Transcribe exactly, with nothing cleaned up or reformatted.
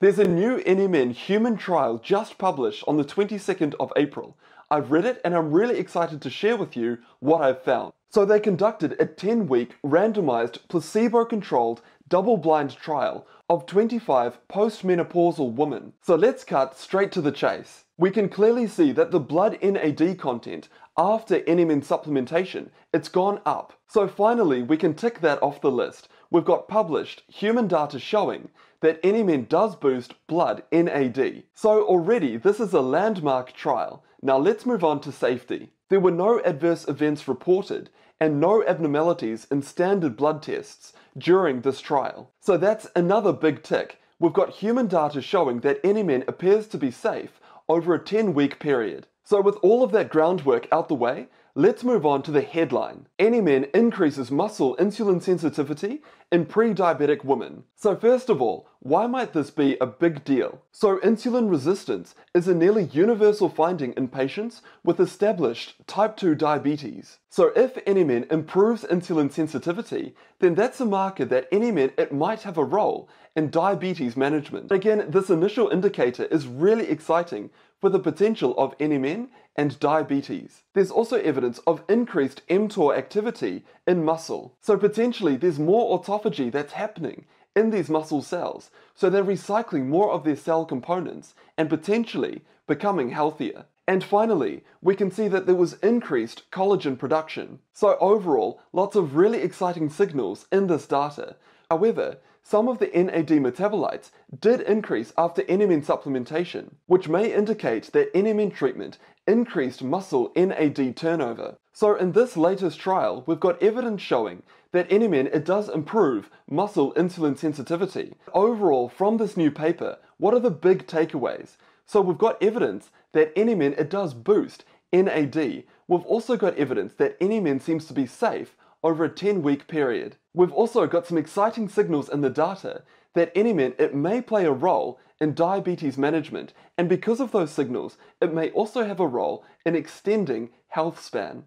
There's a new N M N human trial just published on the twenty-second of April. I've read it and I'm really excited to share with you what I've found. So they conducted a ten-week randomized placebo-controlled double-blind trial of twenty-five postmenopausal women. So let's cut straight to the chase. We can clearly see that the blood N A D content after N M N supplementation, it's gone up. So finally we can tick that off the list. We've got published human data showing that N M N does boost blood N A D. So already this is a landmark trial. Now let's move on to safety. There were no adverse events reported and no abnormalities in standard blood tests during this trial. So that's another big tick. We've got human data showing that N M N appears to be safe over a ten-week period. So with all of that groundwork out the way, let's move on to the headline. N M N increases muscle insulin sensitivity in pre-diabetic women. So first of all, why might this be a big deal? So insulin resistance is a nearly universal finding in patients with established type two diabetes. So if N M N improves insulin sensitivity, then that's a marker that N M N, it might have a role in diabetes management. Again, this initial indicator is really exciting for the potential of N M N and diabetes. There's also evidence of increased mTOR activity in muscle. So potentially there's more autophagy that's happening in these muscle cells, so they're recycling more of their cell components and potentially becoming healthier. And finally, we can see that there was increased collagen production. So overall, lots of really exciting signals in this data. However, some of the N A D metabolites did increase after N M N supplementation, which may indicate that N M N treatment increased muscle N A D turnover. So in this latest trial, we've got evidence showing that N M N, it does improve muscle insulin sensitivity. Overall, from this new paper, what are the big takeaways? So we've got evidence that N M N, it does boost N A D. We've also got evidence that N M N seems to be safe over a ten-week period. We've also got some exciting signals in the data that N M N, it may play a role in diabetes management, and because of those signals, it may also have a role in extending health span.